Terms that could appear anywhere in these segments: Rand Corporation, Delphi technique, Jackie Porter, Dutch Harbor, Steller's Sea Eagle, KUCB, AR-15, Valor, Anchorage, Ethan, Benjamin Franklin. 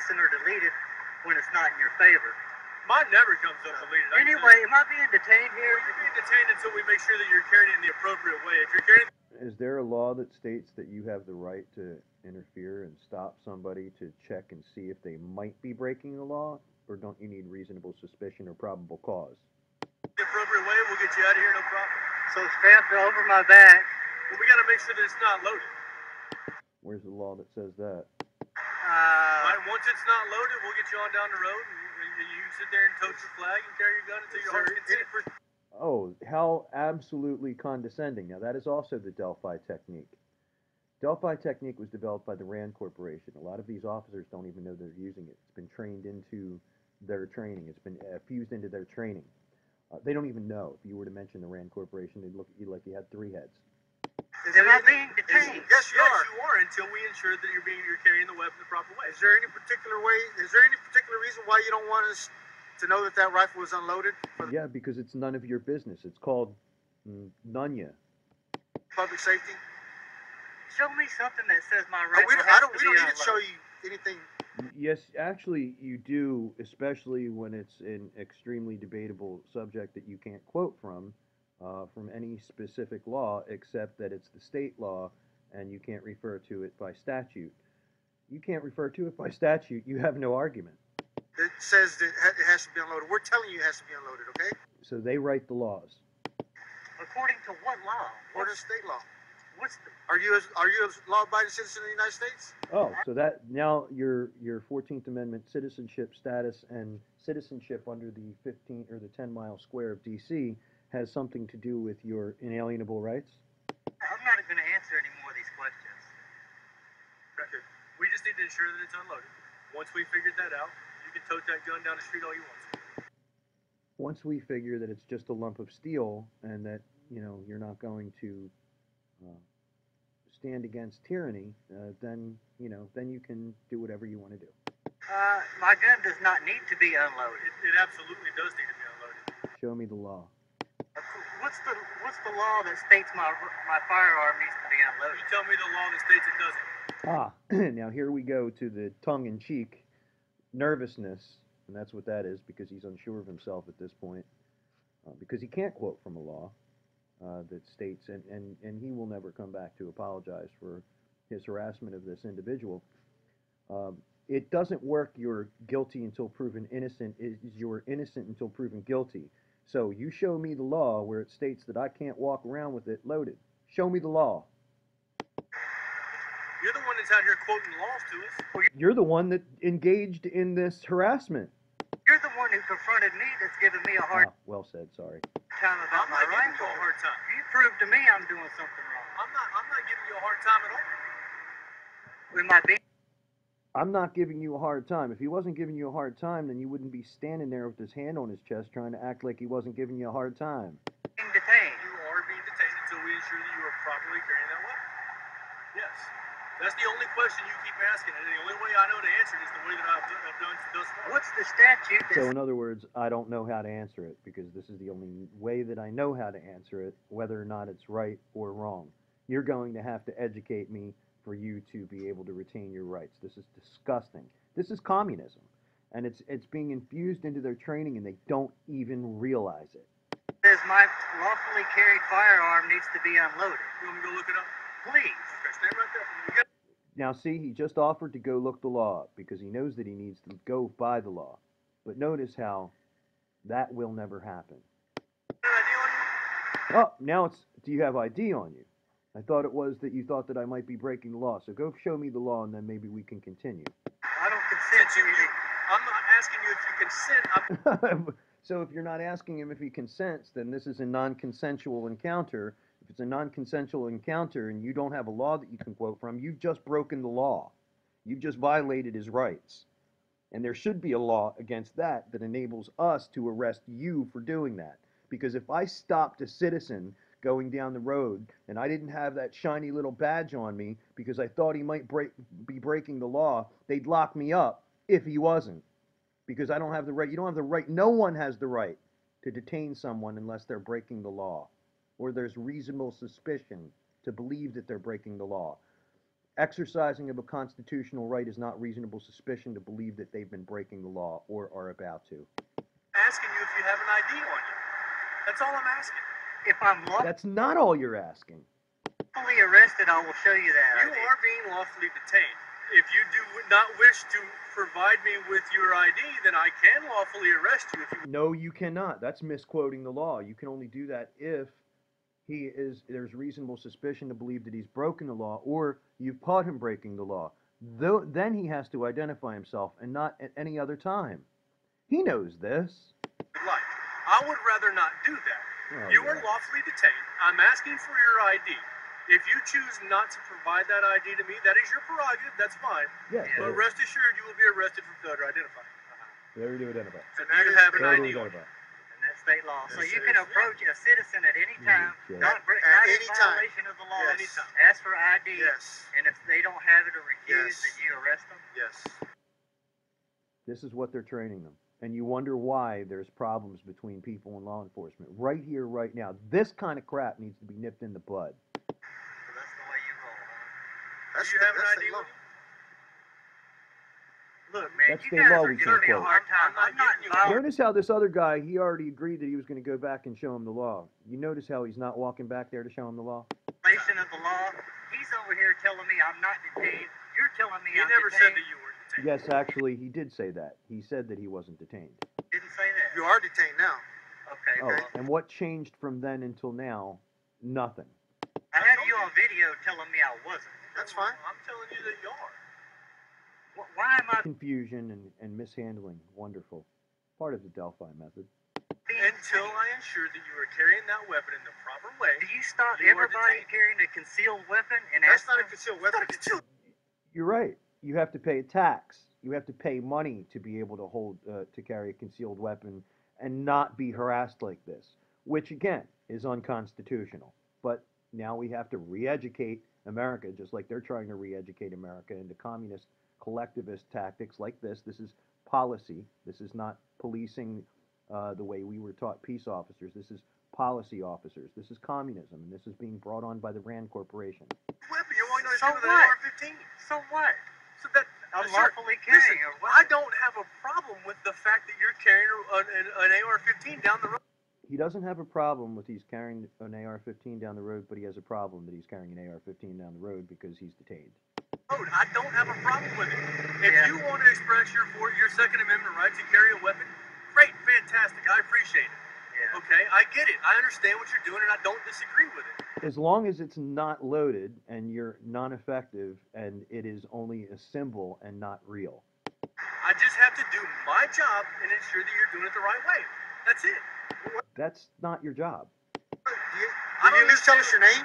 missing or deleted when it's not in your favor. Mine never comes up deleted. Anyway, am I being detained here? Well, you're being detained until we make sure that you're carrying it in the appropriate way. If you're carrying... Is there a law that states that you have the right to interfere and stop somebody to check and see if they might be breaking the law? Or don't you need reasonable suspicion or probable cause? The appropriate way, we'll get you out of here, no problem. So strapped over my back. Well, we got to make sure that it's not loaded. Where's the law that says that? Right, once it's not loaded, we'll get you on down the road, and you sit there and tote your flag and carry your gun until your heart can for... Oh, how absolutely condescending. Now, that is also the Delphi technique. Delphi technique was developed by the Rand Corporation. A lot of these officers don't even know they're using it. It's been trained into their training. It's been fused into their training. They don't even know. If you were to mention the Rand Corporation, they'd look at you like you had three heads. Am I being detained? Yes, you are, until we ensure that you're carrying the weapon the proper way. Is there any particular reason why you don't want us to know that that rifle was unloaded? Yeah, because it's none of your business. It's called Nunya. Public safety? Show me something that says my rifle we don't need to show you anything. Yes, actually you do, especially when it's an extremely debatable subject that you can't quote from any specific law, except that it's the state law and you can't refer to it by statute. You can't refer to it by statute, you have no argument. It says that it has to be unloaded. We're telling you it has to be unloaded, okay? So they write the laws. According to what law? What is state law? Are you a law-abiding citizen of the United States? Oh, so that now your 14th Amendment citizenship status and citizenship under the 15 or the 10-mile square of D.C. has something to do with your inalienable rights? I'm not going to answer any more of these questions. Okay. We just need to ensure that it's unloaded. Once we figured that out, you can tote that gun down the street all you want. Once we figure that it's just a lump of steel and that, you know, you're not going to stand against tyranny, then you can do whatever you want to do. My gun does not need to be unloaded. It absolutely does need to be unloaded. Show me the law. What's the law that states my firearm needs to be unloaded? You tell me the law that states it doesn't. Ah, now here we go to the tongue-in-cheek nervousness, and that's what that is, because he's unsure of himself at this point, because he can't quote from a law that states, and he will never come back to apologize for his harassment of this individual. It doesn't work. You're guilty until proven innocent. You're innocent until proven guilty. So you show me the law where it states that I can't walk around with it loaded. Show me the law. You're the one that's out here quoting laws to us. You're the one that engaged in this harassment. You're the one who confronted me, that's giving me a hard time. Well said, sorry. Time about I'm not my giving you a hard time. You proved to me I'm doing something wrong. I'm not giving you a hard time at all. We might be. I'm not giving you a hard time. If he wasn't giving you a hard time, then you wouldn't be standing there with his hand on his chest trying to act like he wasn't giving you a hard time. Being detained. You are being detained until we ensure that you are properly carrying that weapon. Yes. That's the only question you keep asking, and the only way I know to answer it is the way that I've done thus far. What's the statute? So in other words, I don't know how to answer it, because this is the only way that I know how to answer it, whether or not it's right or wrong. You're going to have to educate me for you to be able to retain your rights. This is disgusting. This is communism, and it's being infused into their training, and they don't even realize it. It says my lawfully carried firearm needs to be unloaded. You want me to go look it up? Please. Okay, stand right there. Now see, he just offered to go look the law up because he knows that he needs to go by the law. But notice how that will never happen. Oh, now it's, do you have ID on you? I thought it was that you thought that I might be breaking the law, so go show me the law and then maybe we can continue. I don't consent to anything. I'm not asking you if you consent. So if you're not asking him if he consents, then this is a non-consensual encounter. If it's a non-consensual encounter and you don't have a law that you can quote from, you've just broken the law. You've just violated his rights. And there should be a law against that that enables us to arrest you for doing that. Because if I stopped a citizen going down the road and I didn't have that shiny little badge on me because I thought he might be breaking the law, they'd lock me up if he wasn't. Because I don't have the right. You don't have the right. No one has the right to detain someone unless they're breaking the law, or there's reasonable suspicion to believe that they're breaking the law. Exercising of a constitutional right is not reasonable suspicion to believe that they've been breaking the law or are about to. Asking you if you have an ID on you. That's all I'm asking. If I'm lawfully... That's not all you're asking. Fully arrested, I will show you that. You are being lawfully detained. If you do not wish to provide me with your ID, then I can lawfully arrest you. If you... No, you cannot. That's misquoting the law. You can only do that if there's reasonable suspicion to believe that he's broken the law or you've caught him breaking the law. Though, then he has to identify himself and not at any other time. He knows this. Like, I would rather not do that. Oh, you are lawfully detained. I'm asking for your ID. If you choose not to provide that ID to me, that is your prerogative, that's fine. Yes, but rest assured, you will be arrested for failure to identify. Failure to identify. So now you have an ID on you. And that's state law. So you can approach a citizen at any time. Yes. Not in violation of the law. Yes. Ask for ID. Yes. And if they don't have it or refuse, then you arrest them. Yes. This is what they're training them. And you wonder why there's problems between people and law enforcement. Right here, right now. This kind of crap needs to be nipped in the bud. Do you have an ID? Look, man, you guys are giving me a hard time. I'm not involved. Notice how this other guy, he already agreed that he was going to go back and show him the law. You notice how he's not walking back there to show him the law? Violation of the law. He's over here telling me I'm not detained. You're telling me I'm detained. He never said that you were detained. Yes, actually, he did say that. He said that he wasn't detained. Didn't say that. You are detained now. Okay. Oh, and what changed from then until now? Nothing. I have you on video telling me I wasn't. That's fine. I'm telling you that you are. Why am I... Confusion and mishandling. Wonderful. Part of the Delphi method. Until I ensure that you are carrying that weapon in the proper way. Do you stop everybody carrying a concealed weapon and ask them? That's not a concealed weapon. You're right. You have to pay a tax. You have to pay money to be able to hold, to carry a concealed weapon and not be harassed like this, which again is unconstitutional. But now we have to re-educate America, just like they're trying to re-educate America into communist collectivist tactics like this. This is policy. This is not policing the way we were taught peace officers. This is policy officers. This is communism, and this is being brought on by the Rand Corporation. So what? So what? So that unlawfully carrying. I don't have a problem with the fact that you're carrying an AR-15 down the road. He doesn't have a problem with he's carrying an AR-15 down the road, but he has a problem that he's carrying an AR-15 down the road because he's detained. I don't have a problem with it. If you want to express your Second Amendment right to carry a weapon, great, fantastic, I appreciate it. Yeah. Okay, I get it. I understand what you're doing, and I don't disagree with it. As long as it's not loaded and you're non-effective and it is only a symbol and not real. I just have to do my job and ensure that you're doing it the right way. That's it. That's not your job. Did you at least tell us your name?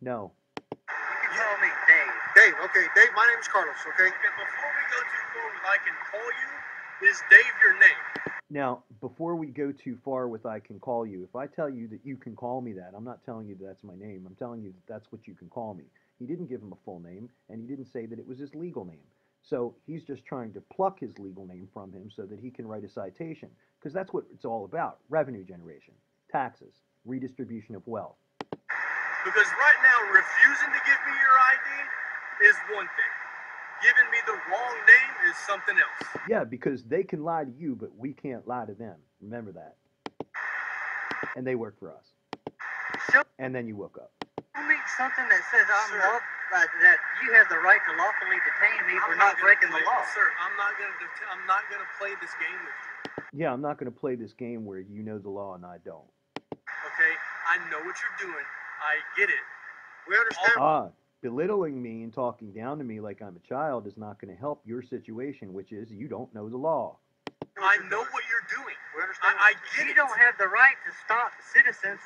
No. You can call me Dave. Dave, okay. Dave, my name is Carlos, okay? And before we go too far with I can call you, is Dave your name? Now, before we go too far with I can call you, if I tell you that you can call me that, I'm not telling you that that's my name. I'm telling you that that's what you can call me. He didn't give him a full name, and he didn't say that it was his legal name. So he's just trying to pluck his legal name from him so that he can write a citation. Because that's what it's all about, revenue generation, taxes, redistribution of wealth. Because right now, refusing to give me your ID is one thing. Giving me the wrong name is something else. Yeah, because they can lie to you, but we can't lie to them. Remember that. And they work for us. And then you woke up. I'll make something that says I'm lawful, that you have the right to lawfully detain me for not breaking the law. Sir, I'm not going to play this game with you. Yeah, I'm not going to play this game where you know the law and I don't. Okay, I know what you're doing. I get it. We understand. Belittling me and talking down to me like I'm a child is not going to help your situation, which is you don't know the law. I know what you're doing. We understand. I get it. You don't have the right to stop citizens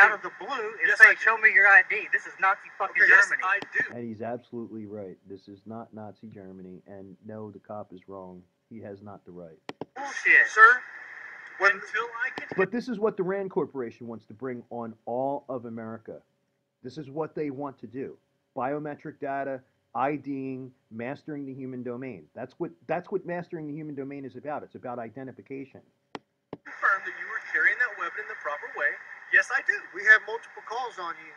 out of the blue and say, show me your ID. This is Nazi fucking Germany. Yes, I do. And he's absolutely right. This is not Nazi Germany. And no, the cop is wrong. He has not the right. Bullshit, sir. But this is what the Rand Corporation wants to bring on all of America. This is what they want to do. Biometric data, IDing, mastering the human domain. That's what mastering the human domain is about. It's about identification. Confirm that you were carrying that weapon in the proper way. Yes, I do. We have multiple calls on you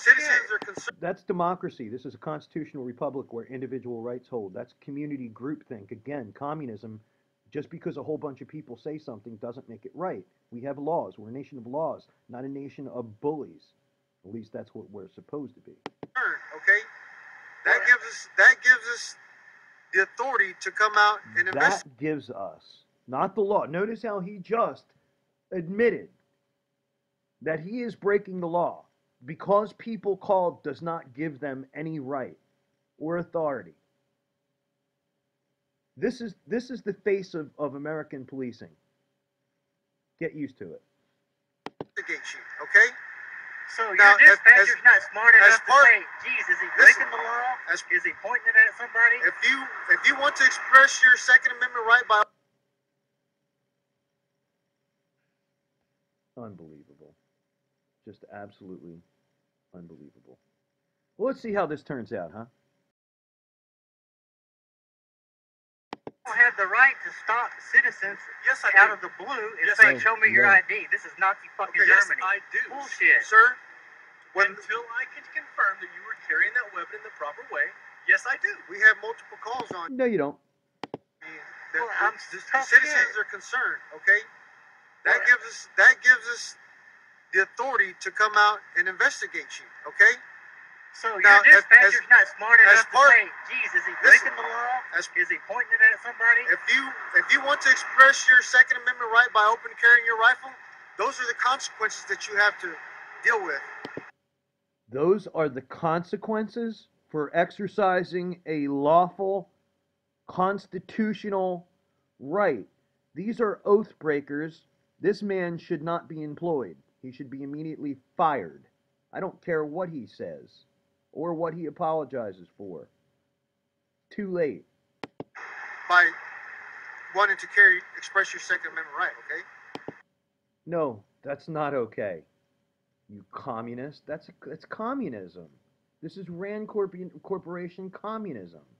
Citizens are concerned. That's democracy. This is a constitutional republic where individual rights hold. That's community groupthink. Again, communism. Just because a whole bunch of people say something doesn't make it right. We have laws. We're a nation of laws, not a nation of bullies. At least that's what we're supposed to be. Okay, that gives us the authority to come out and investigate. That gives us, not the law. Notice how he just admitted that he is breaking the law because people called does not give them any right or authority. This is the face of American policing. Get used to it. Okay? So now, your dispatcher's not smart enough to say, geez, is he breaking the law? Is he pointing it at somebody? If you want to express your Second Amendment right by... Unbelievable. Just absolutely unbelievable. Well, let's see how this turns out, huh? Have the right to stop citizens out of the blue and say, show me your ID. This is Nazi fucking Germany. Yes, I do. Bullshit. Sir, until I can confirm that you were carrying that weapon in the proper way, yes, I do. We have multiple calls on you. No, you don't. Citizens are concerned, okay? That gives us the authority to come out and investigate you, okay? So now, your dispatcher's not smart enough to say, geez, is he breaking the law? Is he pointing it at somebody? If you want to express your Second Amendment right by open carrying your rifle, those are the consequences that you have to deal with. Those are the consequences for exercising a lawful, constitutional right. These are oath breakers. This man should not be employed. He should be immediately fired. I don't care what he says. Or what he apologizes for. Too late. By wanting to express your Second Amendment right, okay? No, that's not okay. You communist. That's communism. This is Rand Corporation communism.